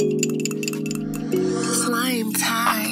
Slime time.